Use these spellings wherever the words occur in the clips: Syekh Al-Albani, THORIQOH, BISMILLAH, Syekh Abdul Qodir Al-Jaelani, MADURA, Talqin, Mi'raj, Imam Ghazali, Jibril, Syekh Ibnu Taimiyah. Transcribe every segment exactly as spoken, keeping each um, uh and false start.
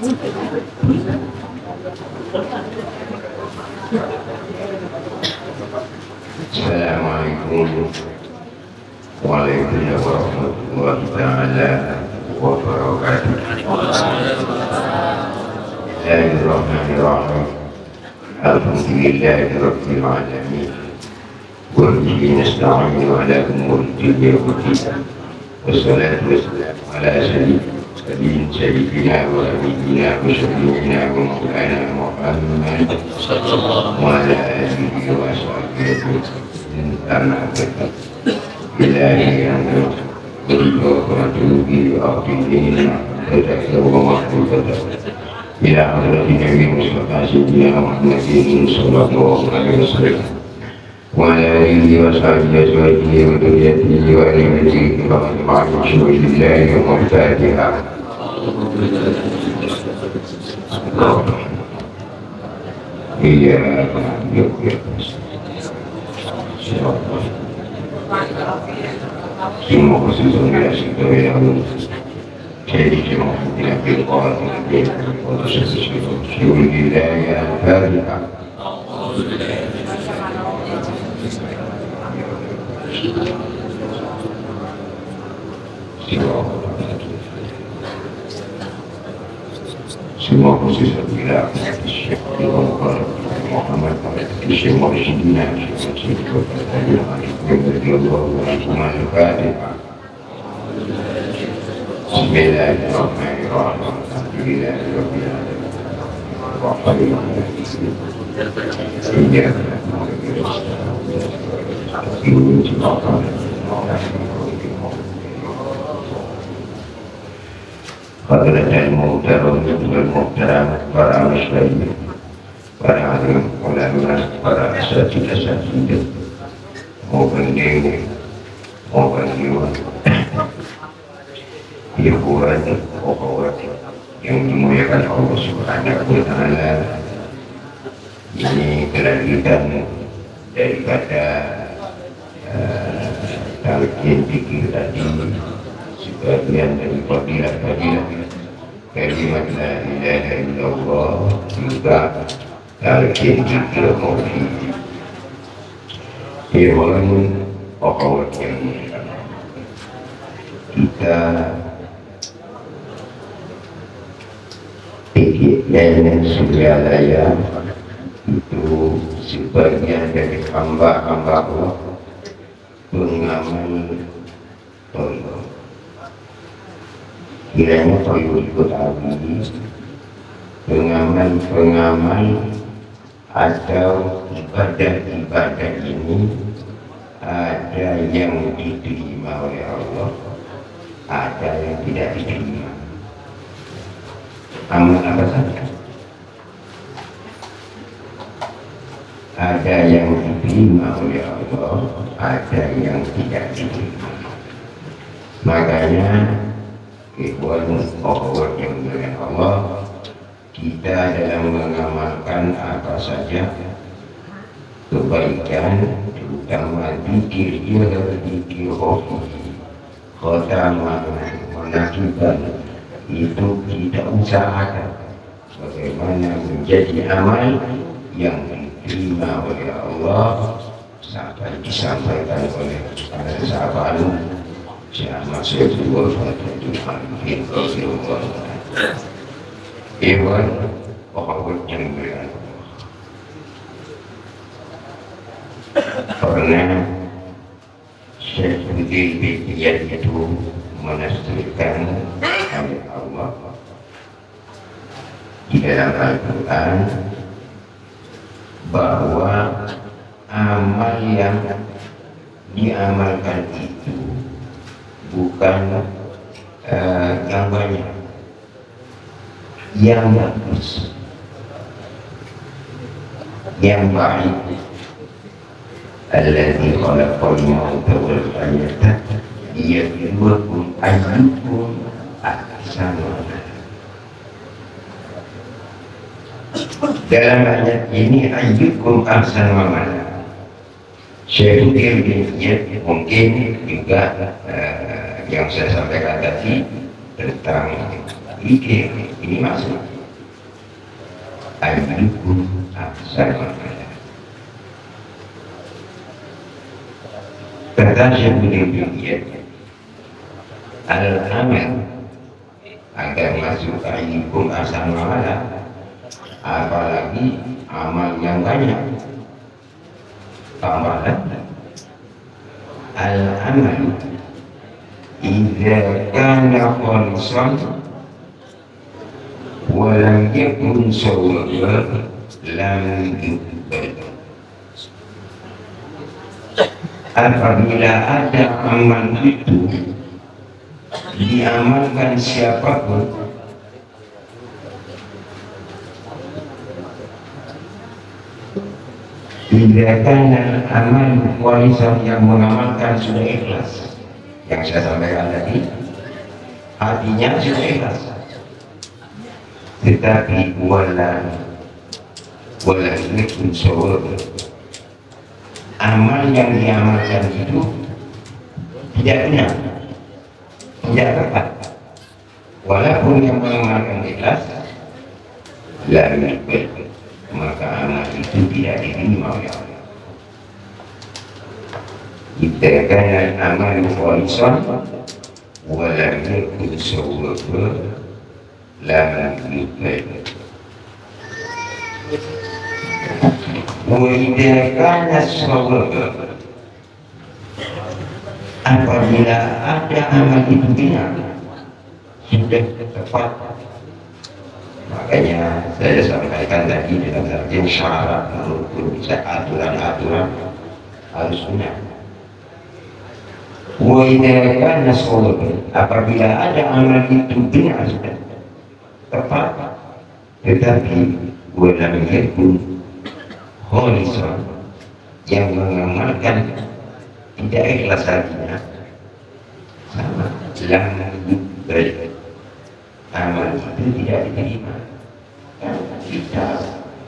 Assalamualaikum warahmatullahi wabarakatuh. Bismillahirrahmanirrahim. Alhamdulillahirabbil alamin. Wa bihi nasta'inu ala umuri dunya. Wassalatu wassalamu ala sayyidina سبيل سيدنا وأمينا وسبيلنا ومولانا محمد صلى الله عليه وسلم من تنعبد إلهي أمرك وإلهك وأتوبي وأقيدينا وتكتب ومحبوبتك إلى حضرة نبي مصطفى سيدنا محمد صلى الله عليه وسلم وعلى آله وصحبه أزواجه وذريته وأهل بيته وأتباع رسول الله ومحتاجها. Iya, semua kesulitan sudah yang jadi semua tidak berkurang dari kesulitan sudah yang ada. Semua proses bila Muhammad semua isinya فضلة المغترم والمغترم فرع مسلمين فرع علماء فرع أساتذة أساتذة مغنين مغنيون إخواني وأخواتي yang dimuliakan Allah Subhanahu wa Ta'ala. Ini kelanjutan daripada talqin fikih tadi, sebagian dari fadilah-fadilah kalimat la ilaha illallah juga talqin fikir tauhid. Ikhwan akhwat yang mulia, kita ingin segala yang itu sebagian dari hamba-hamba Allah mengamani toyo. Kiranya toyo ikut abdi pengaman-pengaman atau ibadah-ibadah ini ada yang diterima oleh Allah, ada yang tidak diterima. Amal apa saja ada yang diterima oleh Allah, ada yang tidak diterima. Makanya ikhwan akhwat yang dimuliakan Allah, kita dalam mengamalkan apa saja kebaikan, terutama zikir ilmu, zikir rohani, khotamah, menakiban, itu kita usahakan bagaimana menjadi amal yang diterima oleh Allah. Sampai disampaikan oleh para sahabat selama sebuah waktu hampir berubah. Iwan orang yang berat karena seperti biaya itu menasihkan oleh Allah di dalam Al-Quran bahwa amal yang diamalkan itu bukan uh, yang banyak, yang bagus, yang baik. Alladzi khalaqal mauta wal hayata liyabluwakum ayyukum ahsanu amala. Dalam ayat ini ayyukum ahsanu amala, Syekh Al-Albani mungkin juga uh, yang saya sampaikan tadi tentang zikir ini masuk. I'm very good at psychology. Terkasih beliau adalah amal agar masuk hukum asam malah, apalagi amal yang banyak. Amalan al-amal idza kana khalisan walam yakun sawa'an lam yuqbal. Apabila ada amal itu diamalkan siapapun, tidakkan amal warisan yang mengamalkan sudah ikhlas, yang saya sampaikan tadi, hatinya sudah ikhlas, tetapi wala wala yakun sawa'an, amal yang diamalkan itu tidak benar, tidak tepat, walaupun yang mengamalkan ikhlas la yuqbal, maka amal itu tidak diterima oleh Allah. Idza kana al-amalu khalisan wa lam yakun sawa'an la yuqbal. Wajibkan sholat. Apabila ada amal itu benar, sudah tepat. Makanya saya sampaikan tadi dalam artian syarat rukun, aturan-aturan harus benar. Wajibkan sholat. Apabila ada amal itu benar, sudah tepat, tetapi wajib hukum khalisan yang mengamalkan tidak ikhlas hatinya sama lam yuqbal, amal itu tidak diterima.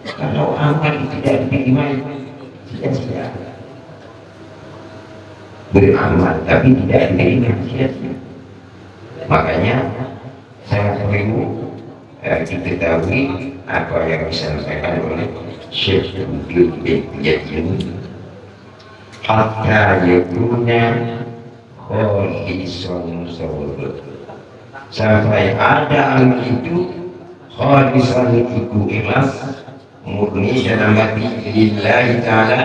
Kalau amal tidak diterima, sia-sia beramal tapi tidak diterima, sia-sia. Makanya sangat perlu eh, diketahui apa yang disampaikan oleh Syekh Muhammad bin Yaqin, hatta yakuna khalisan sawab, sampai ada amal itu khalisan itu ikhlas murni dalam hati lillahi ta'ala,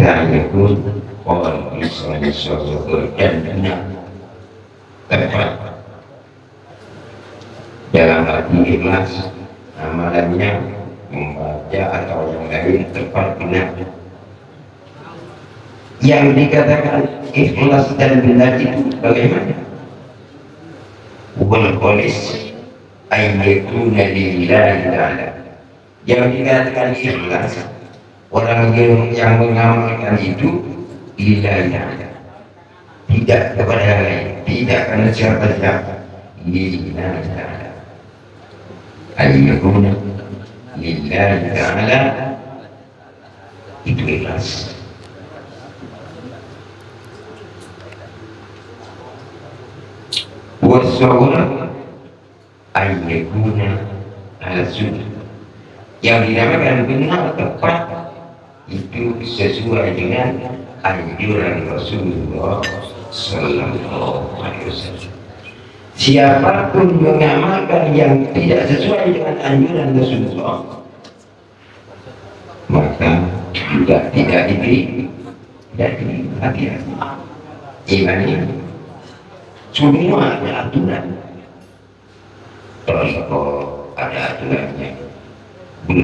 dan yakun khalisan sawab, dan benar tepat dalam hati ikhlas. Amalannya membaca atau yang lain tepat benar. Yang dikatakan ikhlas dan benar itu bagaimana? Wal khalis ayyakuna lillahi ta'ala. Yang dikatakan ikhlas, orang yang mengamalkan itu lillahi ta'ala, tidak kepada yang lain, tidak karena siapa-siapa, lillahi ta'ala. Ayyakuna lillahi ta'ala itu ikhlas. Wassawab ayyakuna ala sunnah, yang dinamakan benar tepat itu sesuai dengan anjuran Rasulullah sallallahu alaihi wasallam. Siapapun mengamalkan yang tidak sesuai dengan anjuran Rasulullah, maka juga tidak diberi, tidak diberi hati-hati. Imani semua ada aturan, THORIQOH ada aturannya,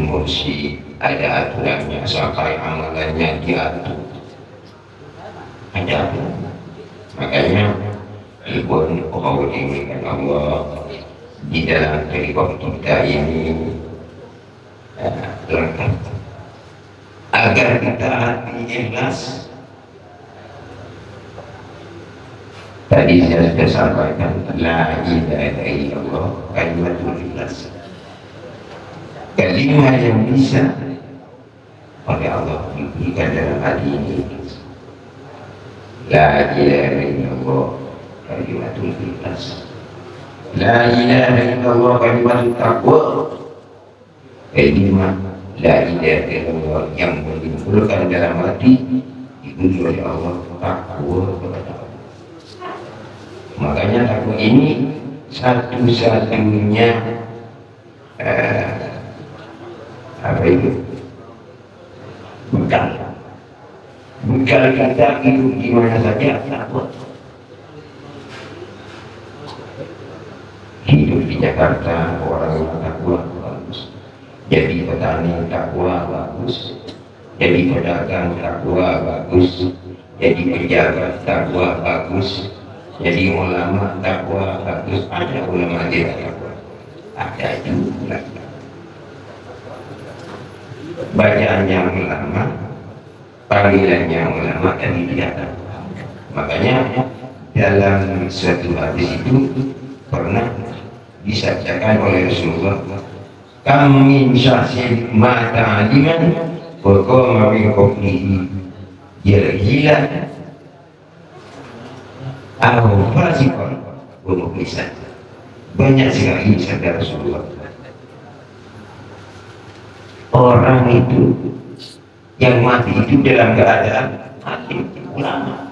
Mursi ada aturannya, sampai amalannya diatur ada aturan. Makanya Ibn Qawul ini kan Allah di dalam THORIQOH kita ini eh, lengkap, agar kita hati ikhlas. Tadi saya sudah sampaikan la ilaha illallah kalimatul ikhlas, kalimah yang bisa oleh Allah diberikan dalam hati ini. La ilaha illallah kalimatul ikhlas, La ilaha illallah kalimatul taqwa. Kalimat la ilaha illallah yang menimbulkan dalam hati diuji oleh Allah takwa kepada Allah. Makanya takwa ini satu-satunya eh, apa itu bekal bekal kita hidup di mana saja takwa. Hidup di Jakarta orang yang takwa bagus, jadi petani takwa bagus, jadi pedagang takwa bagus, jadi pejabat takwa bagus, jadi ulama takwa bagus. Ada ulama tidak takwa, ada juga bacaan yang ulama, panggilan yang ulama, dan tidak takwa. Makanya dalam suatu hadis itu pernah disampaikan oleh Rasulullah, kami syahid mata aliman berkoma min qawlihi yalgila aw fasiqan wa mukhlisan. Banyak sekali sabda Rasulullah, orang itu yang mati itu dalam keadaan mati ulama,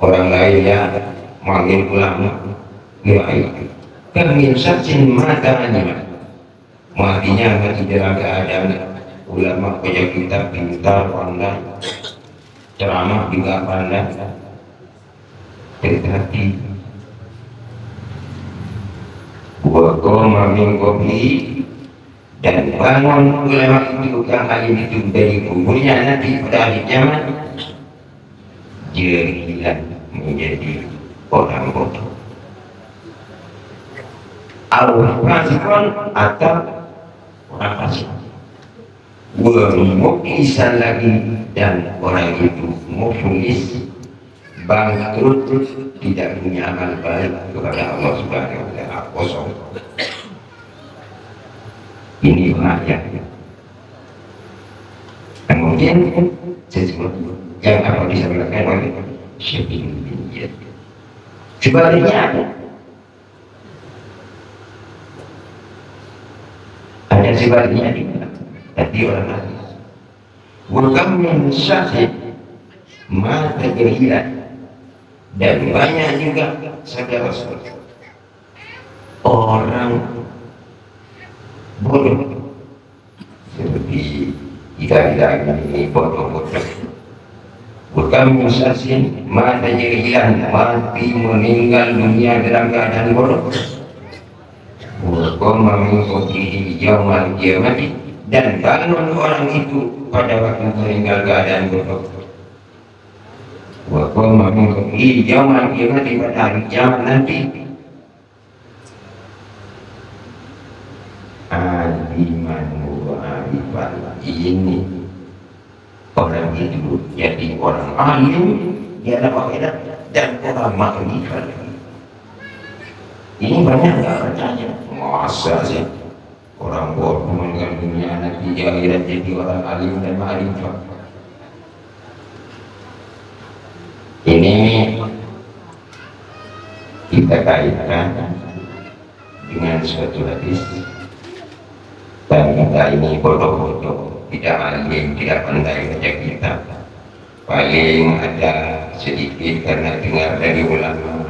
orang lainnya manggil ulama itu. Kami saksi mata anima, matinya mati dalam keadaan ulama, banyak kita pintar pandai, ceramah juga pandai, tetapi wa qoma min qablihi, dan bangun ulama itu yang alim itu dari kuburnya nanti pada hari kiamat jadilah menjadi orang bodoh. Allah fasiqan atau orang fasik, mukhlisan lagi, dan orang itu mukhlis, bangkrut, tidak punya amal baik kepada Allah Subhanahu wa ta'ala, kosong. Ini bahaya. Dan mungkin sesuatu yang apa disampaikan oleh Syekh Ibnu Taimiyah sebaliknya apa? Ada sebaliknya juga. Tadi orang lain bukan mensyahid mata gerilat, dan banyak juga saudara saudara orang bodoh seperti kita-kita ini bodoh-bodoh. Bukan mensyahid mata gerilat, mati meninggal dunia dalam keadaan bodoh. Dan bangun orang itu pada waktu meninggal keadaan bodoh. Pada hari kiamat nanti ini orang itu jadi orang alim, dia dapat dan orang makrifat. Ini banyak nggak percaya? Masa sih orang bodoh meninggal dunia nanti akhirat jadi orang alim dan ma'rifah. Ini kita kaitkan dengan suatu hadis, dan kita ini bodoh-bodoh, tidak alim, tidak pandai baca kitab, paling ada sedikit karena dengar dari ulama.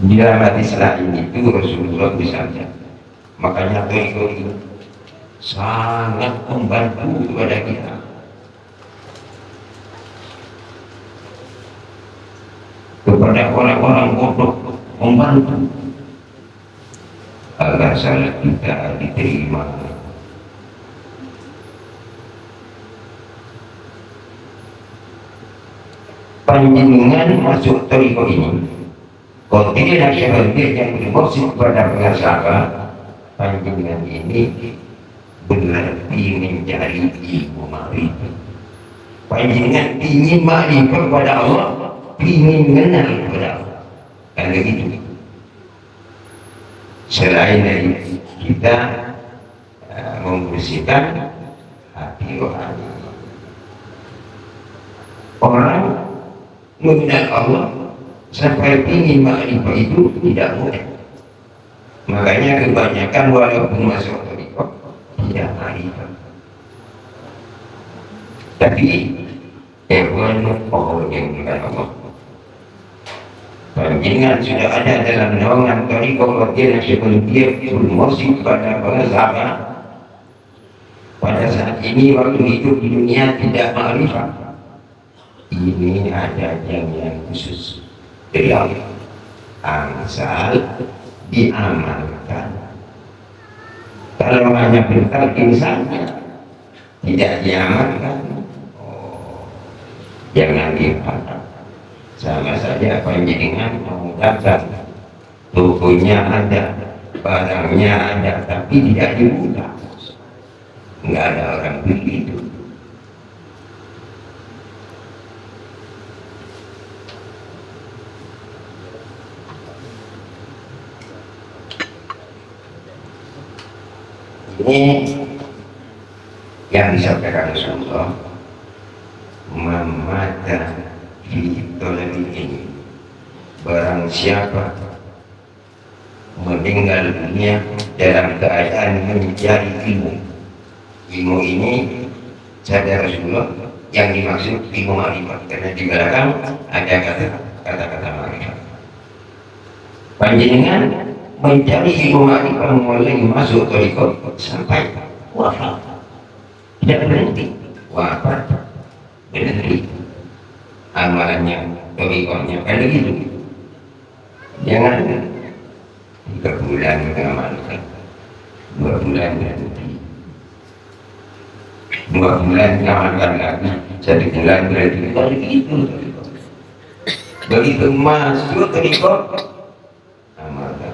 Di dalam hadis lain itu Rasulullah misalnya, makanya teori sangat membantu kepada kita. Kepada orang-orang bodoh membantu agar salat kita diterima. Panjenengan masuk thoriqoh ini, kalau tidak ada yang dimaksud pada pengasaran panjenengan ini berarti mencari ilmu ma'rifat. Panjenengan ingin ma'rifat kepada Allah, ingin mengenal kepada Allah, karena itu selain dari kita uh, membersihkan hati orang, orang mengenal Allah sampai tinggi makrifat itu tidak mudah. Makanya kebanyakan walaupun masuk thoriqoh tidak makrifat. Tapi Ewan pohon yang bukan Allah. Panjenengan sudah ada dalam naungan thoriqoh bagian yang sebelum dia bermusik pada pengesahan. Pada saat ini waktu hidup di dunia tidak makrifat. Ini ada yang khusus dari Allah. Angsal diamalkan. Kalau hanya bertalkin saja, tidak diamalkan. Oh, jangan dipandang. Sama saja panjenengan mau datang, bukunya ada, barangnya ada, tapi tidak dibuka. Enggak ada orang begitu. Ini yang disampaikan Rasulullah, memata ini barang siapa meninggal dunia dalam keadaan mencari ilmu. Ilmu ini sadar Rasulullah yang dimaksud ilmu makrifat, karena di belakang ada kata kata-kata makrifat. Panjenengan mencari ilmu makrifat mulai masuk thoriqoh sampai wafat, tidak berhenti. Wafat berhenti amalannya, thoriqohnya kan begitu. Jangan tiga bulan mengamalkan, dua bulan berhenti, dua bulan mengamalkan lagi, satu bulan berhenti, begitu begitu masuk thoriqoh amalkan.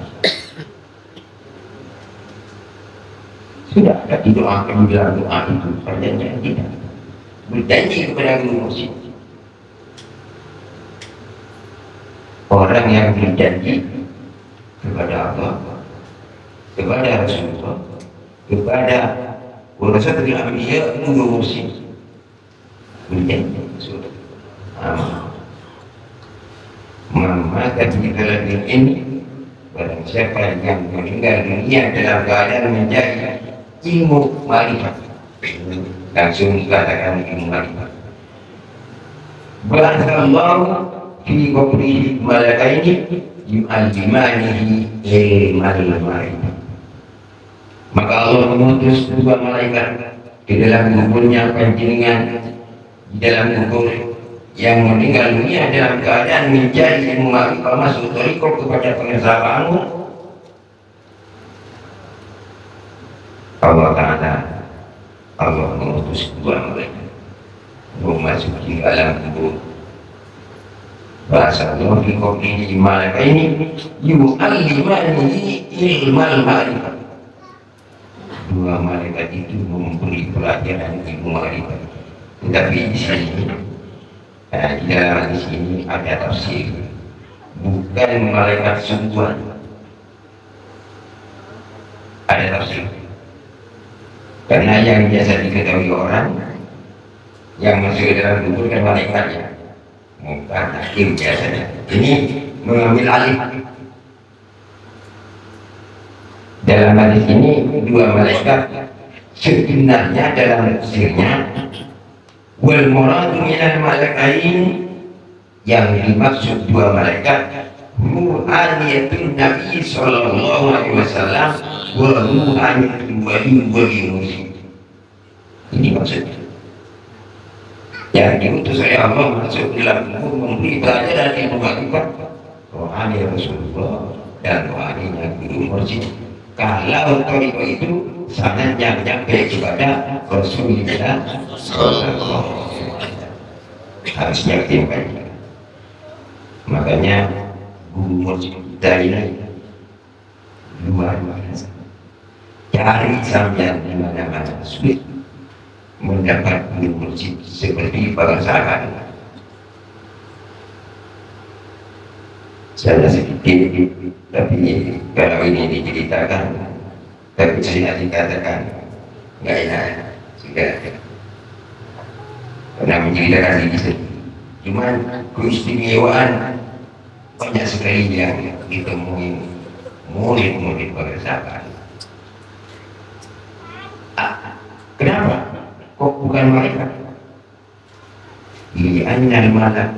Tidak ada doakan bilang doa itu padanya, tidak berjanji kepada guru musik. Orang yang berjanji kepada Allah, kepada Rasulullah, kepada urusan dengan dia guru musik, berjanji sudah amal. Mama tadi dalam ini barang siapa yang meninggal dunia dalam keadaan menjadi ilmu makrifat, langsung dikatakan ilmu makrifat. Barakallahu fi qabrihi malakaini yu'allimanihi ilmal makrifat. Maka Allah mengutus dua malaikat di dalam kuburnya panjenengan, di dalam kubur yang meninggal dunia dalam keadaan menjadi ilmu makrifat, masuk thoriqoh kepada pengesahanmu. Allah Ta'ala, Allah mengutus dua mereka untuk masuk di alam kubur. Bahasa thoriqoh ini malaikat ini yu'allimanihi ilmal makrifat. Dua malaikat itu memberi pelajaran ilmu makrifat. Tetapi di sini, nah, di dalam di sini ada tafsir, bukan malaikat sungguhan. Ada tafsir. Karena yang biasa diketahui orang yang masuk dalam kubur kan malaikatnya, bukan hakim biasanya. Ini mengambil alih. Dalam hadis ini dua malaikat sebenarnya dalam tafsirnya wal muradu minal malaikain, yang dimaksud dua malaikat ruhaniyatul Nabi sallallahu alaihi wasallam wa ruhaniyatul wali wali muslim. Ini maksudnya yang diutus oleh Allah masuk dalam kubur memberi pelajaran ilmu makrifat, rohani Rasulullah dan rohani Nabi Muhammad. Kalau thoriqoh itu sanad yang nyampe kepada Rasulullah sallallahu alaihi wasallam, harusnya diimbangi. Makanya umur dari luar biasa, cari sampean di mana-mana sulit mendapat guru musik seperti bangsakan. Saya sedikit, tapi kalau ini diceritakan, tapi saya dikatakan nggak enak juga karena menceritakan ini. Cuman keistimewaan banyak sekali yang ditemui murid-murid persahabatan. Kenapa? Kok bukan malaikat? Di annal malak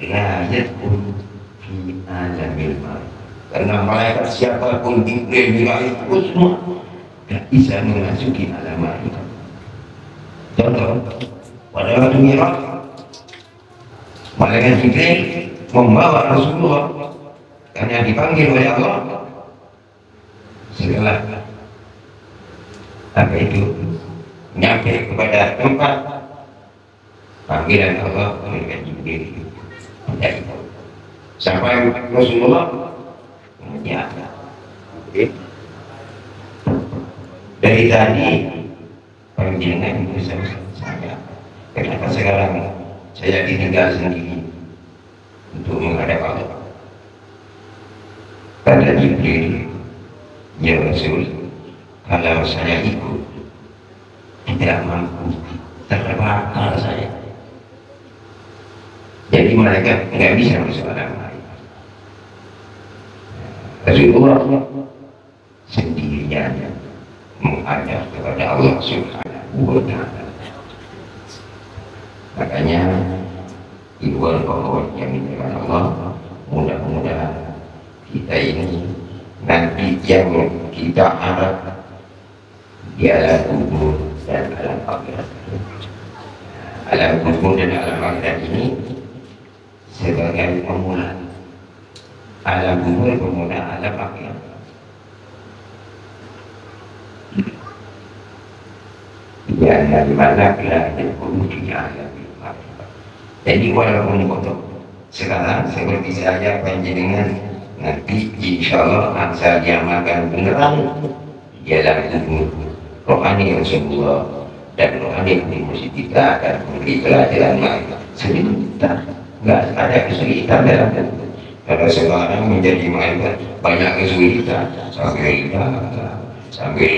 la yadkhulu fi alamil malak. Karena malaikat siapapun di dunia itu semua tidak bisa memasuki alam malaikat. Contoh, pada waktu Mi'raj, malaikat Jibril membawa Rasulullah karena dipanggil oleh Allah. Setelah apa itu nyampe kepada tempat panggilan Allah, malaikat Jibril tidak tahu. Sampai Rasulullah menyapa. Okay. Dari tadi panggilan itu saya, kenapa sekarang saya ditinggal sendiri untuk menghadap Allah? Kata Jibril, ya Rasul, kalau saya ikut tidak mampu, terbakar saya. Jadi mereka tidak bisa masuk alam lain. Rasulullah sendirinya menghadap kepada Allah Subhanahu wa Ta'ala. Makanya ibuan pohon yang dimakan Allah, mudah-mudahan kita ini nanti yang kita harap di alam kubur dan alam akhirat. Alam kubur dan alam akhirat ini sebagai pemula, alam kubur pemula alam akhirat. Ya, dari mana kita alam. Jadi walaupun kotor sekarang seperti saya panjenengan nanti insya Allah angsa diamakan beneran jalan kubur rohani yang sembuh dan rohani yang dimusuh kita akan memberi pelajaran lain sebelum kita nggak ada kesulitan dalam kubur karena sekarang menjadi malaikat banyak kesulitan sambil kita sambil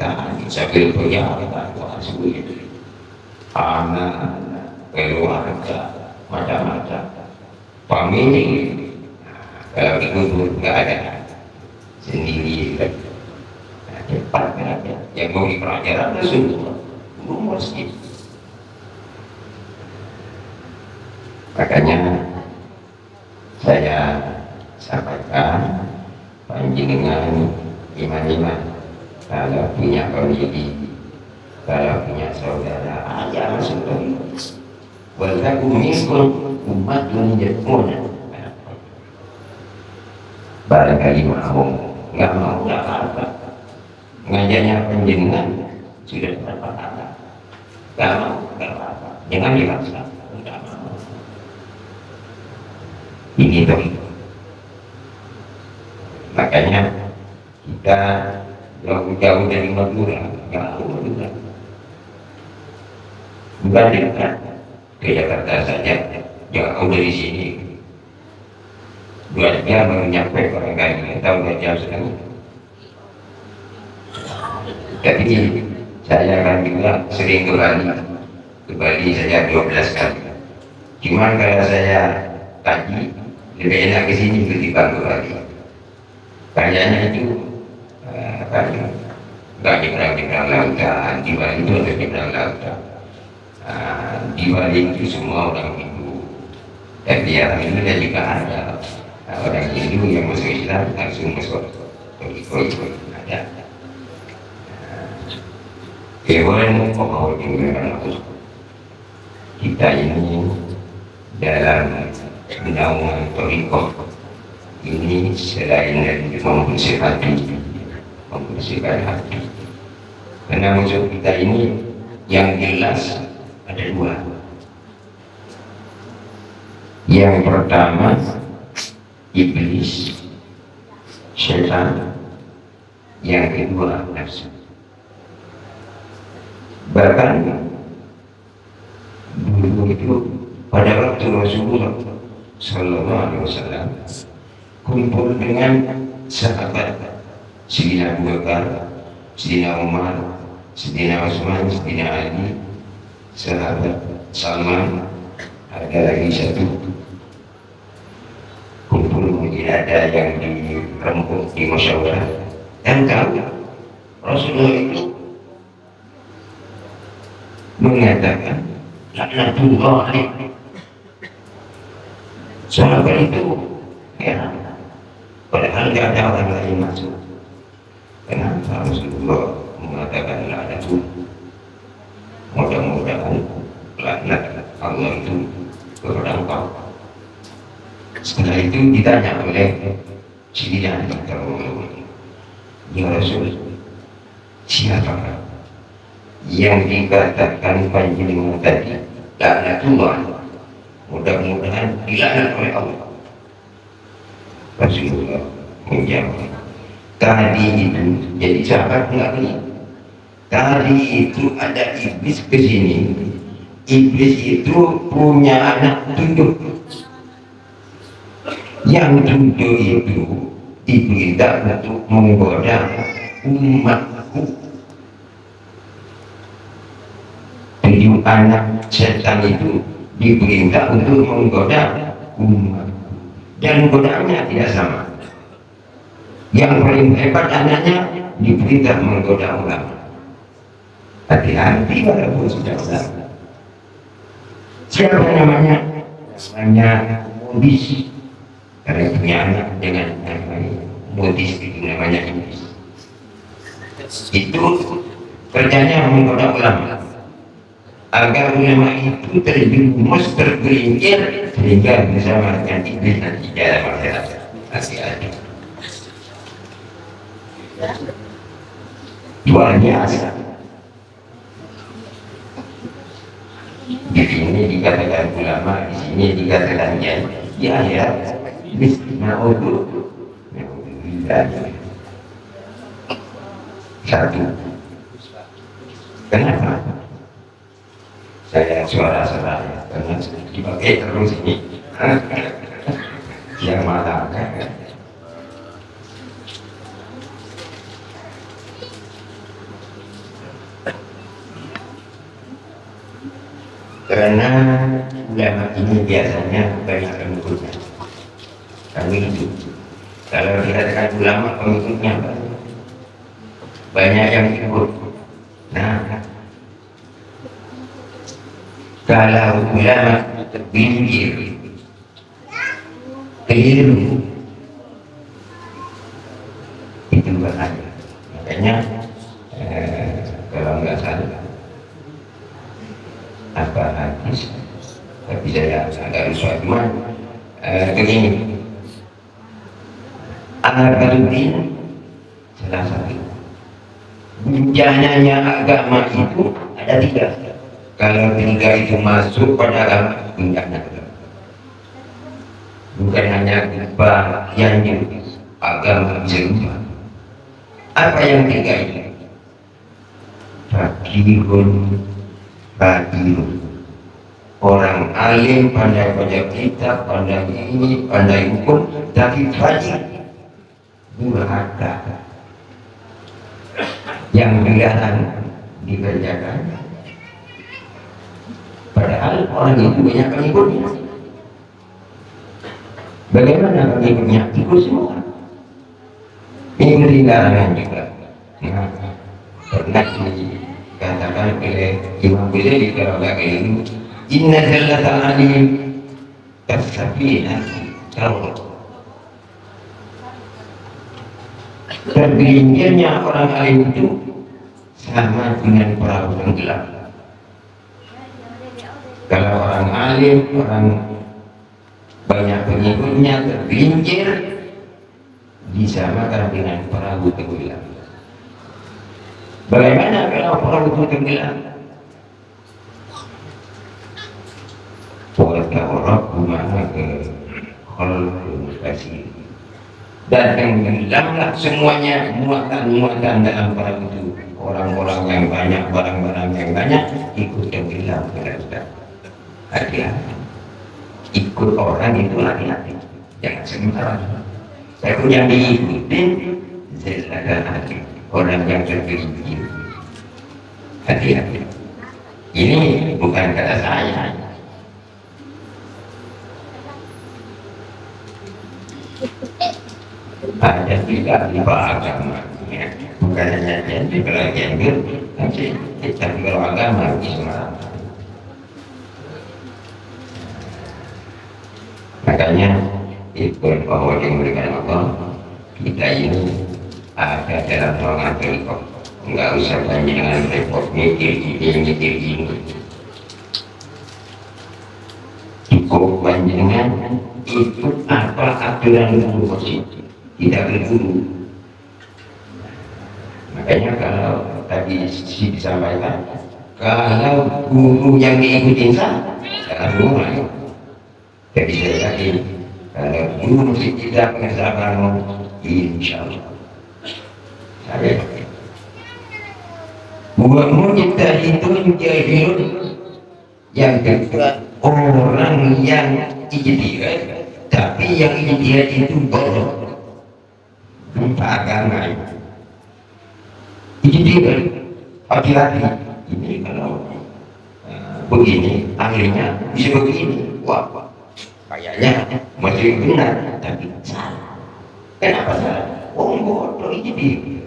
tahan sambil punya kekuatan sulit anak keluarga, macam-macam family kalau dikubur nggak ada sendiri cepat nggak ada yang mau dipelajaran Rasulullah umur sedikit. Makanya saya sampaikan panjenengan iman-iman kalau punya kondisi kalau punya saudara ayah saudari walakum minkum ummatun yad'una barangkali mau nggak mau nggak apa-apa ngajarnya penjenengan sudah berapa kata nggak mau nggak apa-apa jangan dipaksa nggak mau ini dong. Makanya kita jauh-jauh dari Madura nggak mau Madura bukan dekat ke Jakarta saja, jauh dari sini dua jam baru nyampe barangkali, atau dua jam setengah. Tapi saya kan juga sering ke Bali, ke Bali saja dua belas kali. Cuman kalau saya tadi lebih enak ke sini ketimbang ke Bali. Kayaknya itu kan nggak nyebrang-nyebrang lautan, di Bali itu nggak nyebrang lautan. Uh, di Bali itu semua orang Hindu dan di alam itu juga ada uh, orang Hindu yang masuk Islam langsung masuk THORIQOH itu ada hewan pokok dengan aku kita ini dalam naungan THORIQOH ini selain dari membersihkan hati membersihkan hati karena musuh kita ini yang jelas ada dua. Yang pertama iblis setan, yang kedua nafsu. Bahkan dulu itu pada waktu Rasulullah Sallallahu Alaihi Wasallam kumpul dengan sahabat Sayyidina Abu Bakar, Sayyidina Umar, Sayyidina Utsman, Sayyidina Ali, sahabat Salman, ada lagi satu kumpul tidak ada yang dirembuk di musyawarah. Dan kamu Rasulullah itu mengatakan laknatullah alaihi. Sahabat itu ya, padahal tidak ada orang lain masuk. Kenapa Rasulullah mengatakan laknatullah? Mudah-mudahan laknat Allah itu berdampak. Setelah itu ditanya oleh Sidina Ali radhiyallahu anhu, ya Rasul, siapa yang dikatakan panjenengan tadi laknatullah, mudah-mudahan dilaknat oleh Allah? Rasulullah menjawab, tadi itu. Jadi sahabat mengakui tadi itu ada iblis ke sini. Iblis itu punya anak tunduk. Yang tunduk itu diperintah untuk menggoda umatku. Tujuh anak setan itu diperintah untuk menggoda umatku. Dan godaannya tidak sama. Yang paling hebat anaknya diperintah menggoda ulama. Hati-hati walaupun sudah besar. Siapa namanya? Namanya modis. Karena punya anak dengan modis itu namanya modis. Itu kerjanya menggoda ulama agar ulama itu terjerumus, tergelincir, sehingga bisa melakukan iblis nanti dalam akhirat. Hati-hati. Luar biasa. Di sini dikatakan ulama, di sini dikatakan kiai, ya ya, bismillah. Satu, kenapa? Saya suara saya, karena dipakai terus ini, yang mata kan? Karena ulama ini biasanya banyak pengikutnya. Kami itu kalau dikatakan ulama pengikutnya banyak, banyak yang ikut. Nah, kalau ulama tergelincir, keliru, itu bahaya. Makanya eh, kalau nggak salah apa hadis, tapi saya agak rusak cuma begini, Al-Qarudin salah satu guncangannya agama itu ada tiga. Kalau tiga itu masuk pada agama, guncangan bukan hanya bagiannya, agama bisa lupa. Apa yang tiga itu? Fakirun Bagiru, orang alim, pandai-pandai kitab, pandai ini, pandai hukum, tapi fajir, durhaka. Yang dilarang dikerjakan, padahal orang itu banyak pengikutnya. Bagaimana pengikutnya? Ikut semua. Ini dilarang juga. Nah, pernah katakan oleh Imam Ghazali kalau tidak keliru, inna zallatal alim kasafinati gharq. Tergelincirnya orang alim itu sama dengan perahu tenggelam. Kalau orang alim, orang banyak pengikutnya tergelincir, disamakan dengan perahu tenggelam. Bagaimana kalau perahu itu tenggelam? Buat orang rumah ke komunikasi dan tenggelamlah semuanya, muatan-muatan dalam perahu itu, orang-orang yang banyak, barang-barang yang banyak ikut tenggelam. Hati-hati, ikut orang itu hati-hati, jangan sembarang. Tapi yang diikuti silakan hati. Orang yang tergelincir, hati-hati. Ini bukan kata saya. dan tidak lupa agama, ya. Bukan hanya di belakang gender, tapi kita lupa agama Islam. Makanya ikut bahwa diberikan Allah, kita ini ada dalam ruangan tertutup, nggak usah panjangan repot mikir ini mikir ini. Cukup panjangan ikut apa aturan hukum positif, tidak berburu. Makanya kalau tadi si disampaikan, kalau guru yang diikuti salah, salah mulai. Jadi saya yakin kalau guru tidak mengesahkan, insya Allah. Saya yakin. Buatmu kita itu jahil yang kedua orang yang ijtihad, tapi yang ijtihad itu bodoh, tanpa agama. Ijtihad, hati-hati. Ini kalau uh, begini, akhirnya bisa begini. Wah. Kayaknya masih benar, tapi salah. Kenapa salah? Oh, bodoh ini.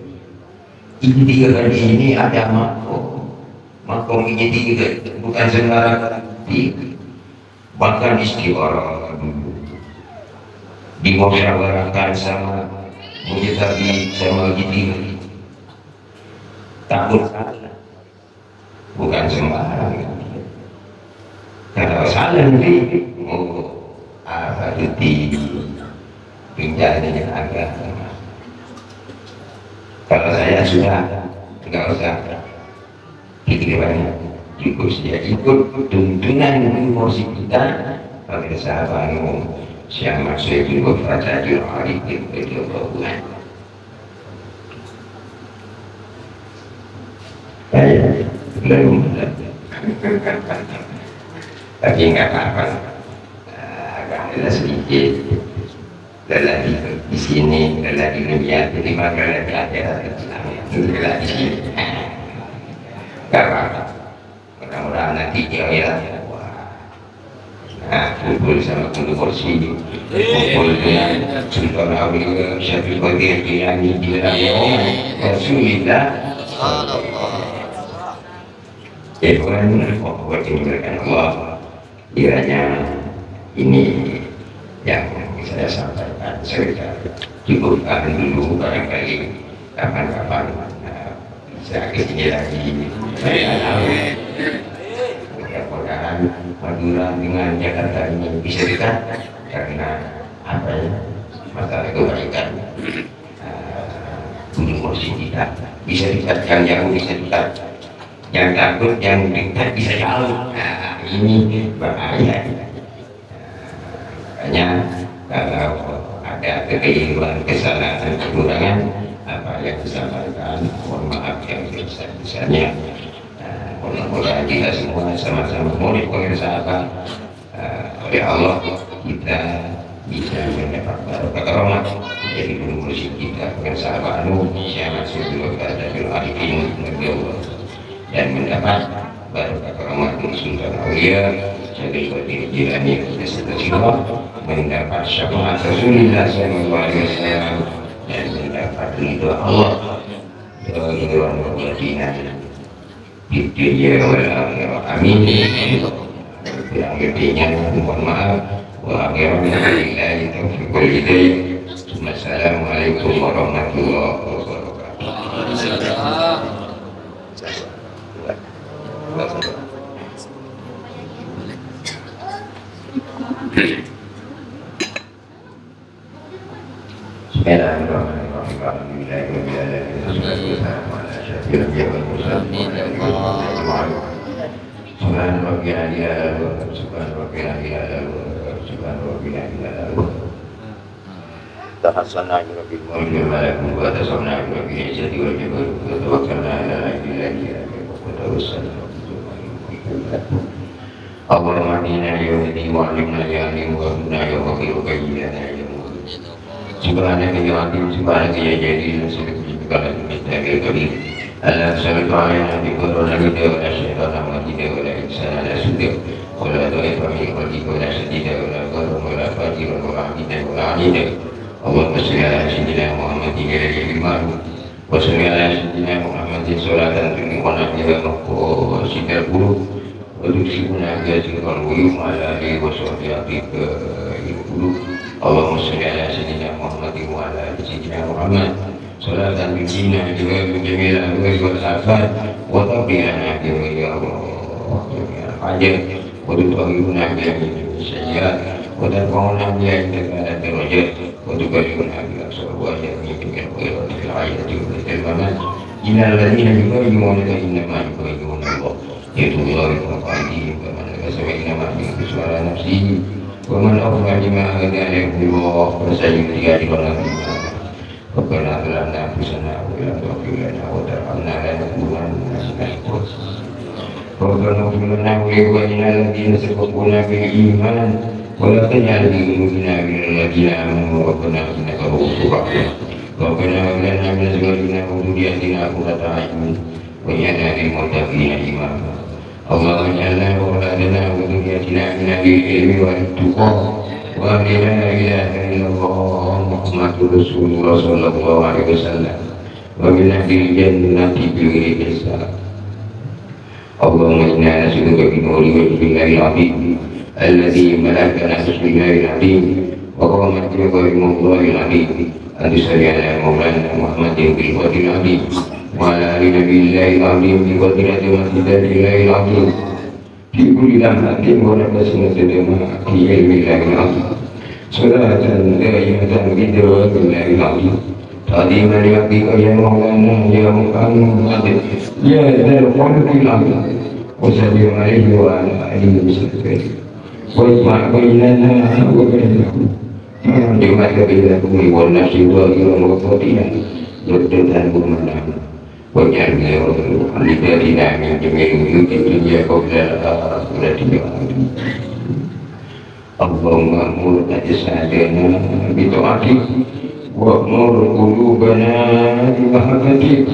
Ijtihad ini ada makom. Makom ijtihad bukan sembarang titik. Bahkan istiqorah dimusyawarahkan sama mujtabi sama ijtihad. Takut salah. Bukan sembarang. Kalau salah nanti, oh. Apa di pinjaman yang agak kalau saya sudah tidak usah pikirannya ikut dia ikut tuntunan emosi kita oleh sahabatmu yang masuk di baca jurnal itu berdoa saya belum tapi nggak apa-apa adalah sedikit lelah di sini, lelah di dunia, terima lelah di akhirat Islam, lelah di sini. Karena mudah-mudahan nanti dia ya, nah kumpul sama kumpul kursi, kumpul dengan Sultan Awil, Syafiq Qadir, Jilani, Jilani, Rasulullah. Jadi orang diberikan Allah, kiranya ini. Yang saya sampaikan sudah dibuktikan dulu barangkali kapan-kapan bisa kesini lagi. Mudah-mudahan Madura dengan Jakarta ini bisa dekat karena apa ya masalah kebaikan gunung kursi kita bisa dekat, yang jauh bisa dekat, yang takut yang dekat bisa jauh. Nah, ini bahaya. Hanya kalau ada kekeliruan, kesalahan, kekurangan apa yang disampaikan, mohon maaf yang sebesar-besarnya. Mudah-mudahan kita semua sama-sama murid pengesahan oleh Allah kita bisa mendapat barokah karomah dari guru murid kita pengesahanmu yang masuk juga ada di hari ini dan mendapat barokah karomah Sultan Aulia sebagai wali jilani Rasulullah mendapat syafaat Rasulullah sallallahu alaihi wasallam dan mendapat ridha Allah dari orang berjinah di dunia wal akhirah. Amin. Yang intinya mohon maaf wa billahi taufiq wal hidayah. Wassalamualaikum warahmatullahi wabarakatuh. Allahumma inna lillahi wa inna ilaihi raji'un. Subhanaka ya Azim, subhanaka ya Jalil, subhanaka ya Azim, ya Kabir. Allah salatu alaihi nabi korona kita wa asyaitan amat kita wa insana la sudah wa la doa fahmi wa la sedida wa la garam wa la fatir wa la amina wa la amina Allahumma sholli ala sayyidina Muhammadin al-Fatih lima wa sholli ala sayyidina Muhammadin sholatan tunqidhu minal qurub wa sidal qulub wa tudhhibuna ajal qulub ala alihi wa sahbihi ajma'in Allahumma sholli ala sayyidina Muhammadin wa ala ali sayyidina Muhammad sholatan tunqidhu minal qurub wa afat wa tabi'ana ya Allah ajal wa tudhhibuna ajal sayyidina وَلَا قَوْلَ بِيَدِ الْعَلَى الْرَجَاءِ وَتُبَشِّرُ الْعَبْدَ صَوَّابَ يَمِينِكَ وَيَوْمَ الْعَيْدِ وَالْمَمَاتِ إِنَّ الَّذِينَ يُؤْمِنُونَ إِنَّمَا يُؤْمِنُونَ اللَّهَ يَدُ اللَّهِ فَوْقَ أَيْدِيهِمْ وَمَنْ كَسَبَ إِنَّمَا يَكْسِبُ عَلَى نَفْسِهِ وَمَنْ أَخْفَى بِمَا يَعْلَمُ اللَّهُ فَسَيُجْزِيهِ خَيْرًا رَبَّنَا لَا تَحْرِمْنَا وَلَا تُكْلِفْنَا وَتَوَفَّنَا مَعَ الْأَبْرَارِ رَبَّنَا اغْفِرْ لَنَا وَلِوَالِدَيْنَا وَالَّذِينَ سَبَقُونَا بِالْإِيمَانِ ولا تجعل في قلوبنا غلا للذين آمنوا ربنا إنك رؤوف رحيم ربنا هب لنا من أزواجنا وذرياتنا قرة أعين واجعلنا للمتقين إماما اللهم اجعلنا وأولادنا وذرياتنا من أهل العلم والتقى وأهلنا لا إله إلا الله محمد رسول الله صلى الله عليه وسلم ومن أهل الجنة بغير حساب اللهم إنا نسألك بنور وجهك العظيم الذي ملكنا حسب الله العليم وقامت بقائم الله العليم أن تصلي على مولانا محمد بالقدر العليم وعلى آل نبي الله العظيم بقدرة وامتداد الله العظيم في كل لمحة ونفس متدمع في علم الله العظيم صلاة دائمة بدرجة الله العظيم تعظيما لحقك يا مولانا يا محمد يا ذا الخلق العظيم وسلم عليه وعلى آله وصحبه واجمع بيننا وبينهم جمعك بينكم والناس ظاهرا وباطنا وابتدأ منهم واجعلنا يا رب لبلادنا من جميع بيوت الدنيا قبل الآخرة اللهم امر أجسادنا بطاعتك وامر قلوبنا بمحبتك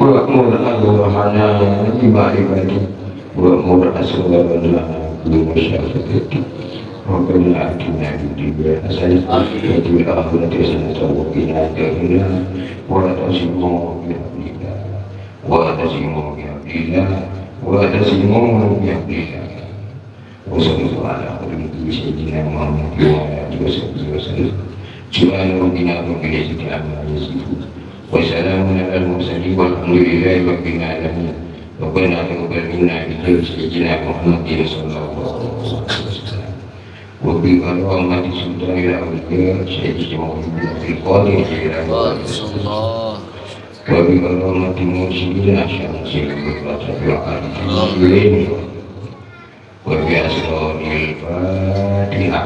وامر أرواحنا بمعرفتك وامر أسرارنا بمشاهدتك ربنا آتنا في الدنيا حسنة وفي الآخرة حسنة وقنا عذاب النار واعتصموا بحبل الله واعتصموا بحبل الله واعتصموا بحبل الله وصلوا على خير سيدنا محمد وعلى آله وصحبه وسلم سبحان ربنا رب العزة عما يصفون وسلام على المرسلين والحمد لله رب العالمين ربنا تقبل منا بخير سيدنا محمد صلى الله عليه وسلم وبكرامة سلطان الأولياء سيدنا محمد القادر إلى وبكرامة مرسلنا شمس القدرة العالمين وبأسرار الفاتحة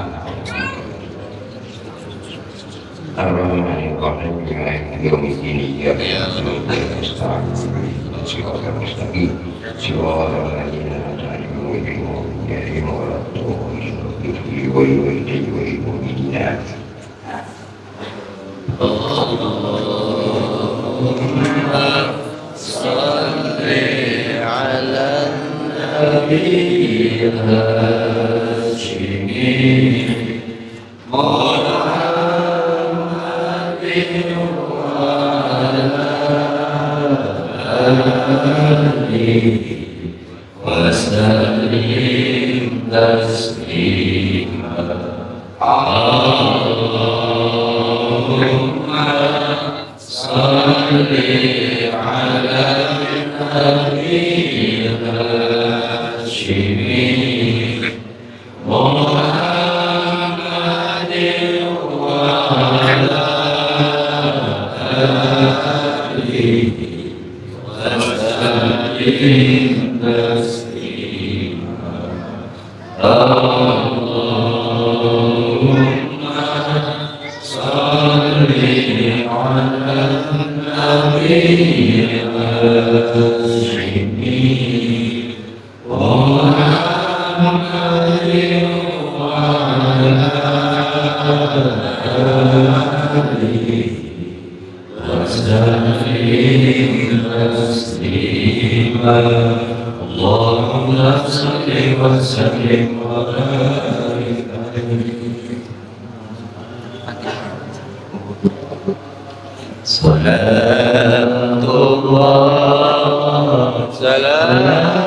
الرحمن الرحيم مالك يوم الدين إياك نعبد ونستعين صراط المستقيم صراط الذين أنعمت عليهم غير المغضوب ولا الضالين ولا المؤمنين اللهم صل على النبي الهاشمي وسلم تسليما اللهم صل على النبي الهاشمي محمد وعلى آله Allahumma salli wa sallim ala Salamullah, salamullah,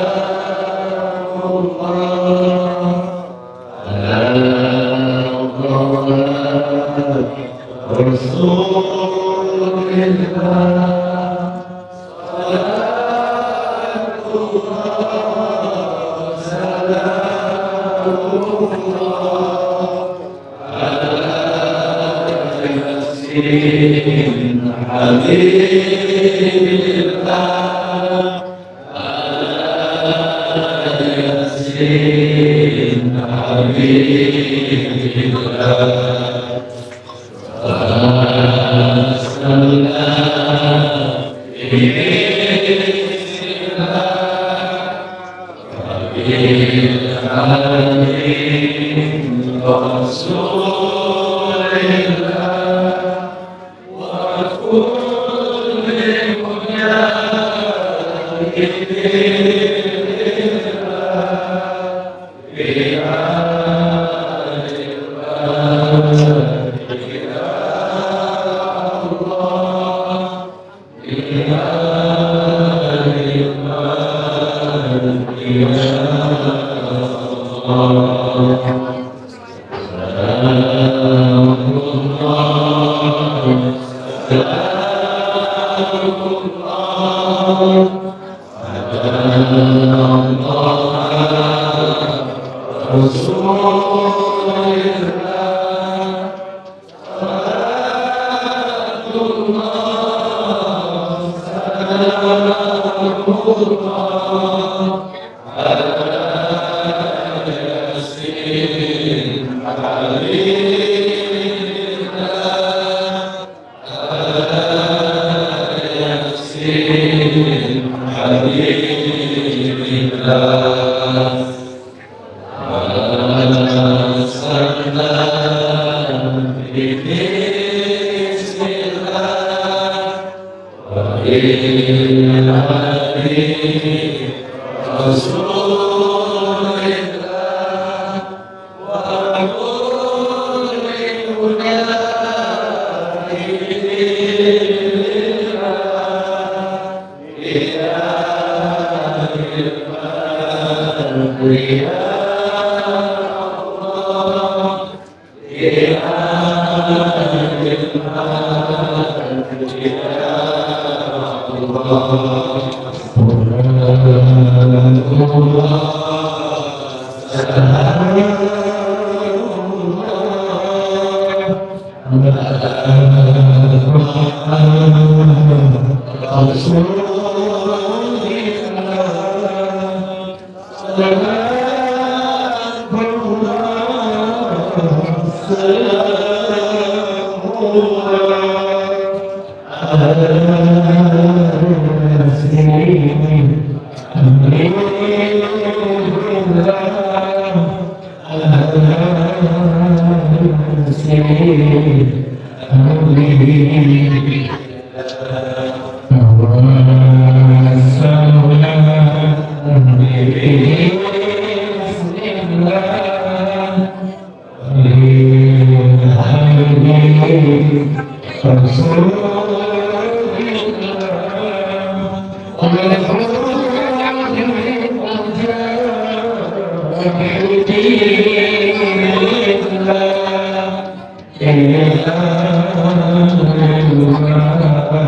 Rasulullah.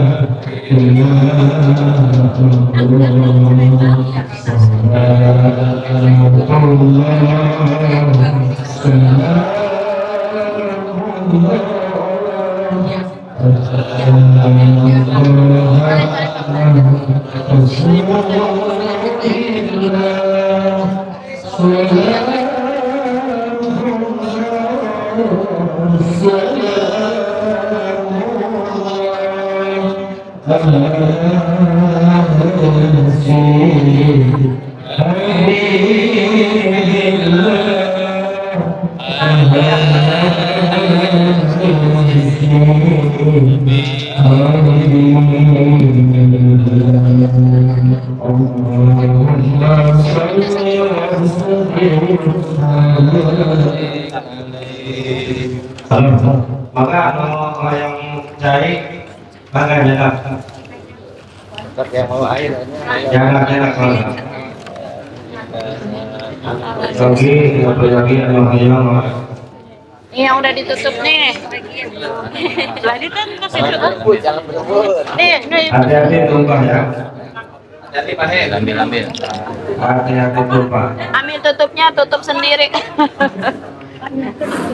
Maka kalau yang cari makan enak. Ntar yang mau air jangan enak malah. Lagi satu lagi yang hilang malah. Ini yang udah ditutup nih. Tadi kan kasih tutup. Nih, nih. Hati-hati tumpah ya. Hati-hati Pak He, ambil-ambil. Hati-hati tumpah. Ambil tutupnya, tutup sendiri.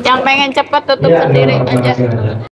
Yang pengen cepat tutup ya, sendiri ya, aja.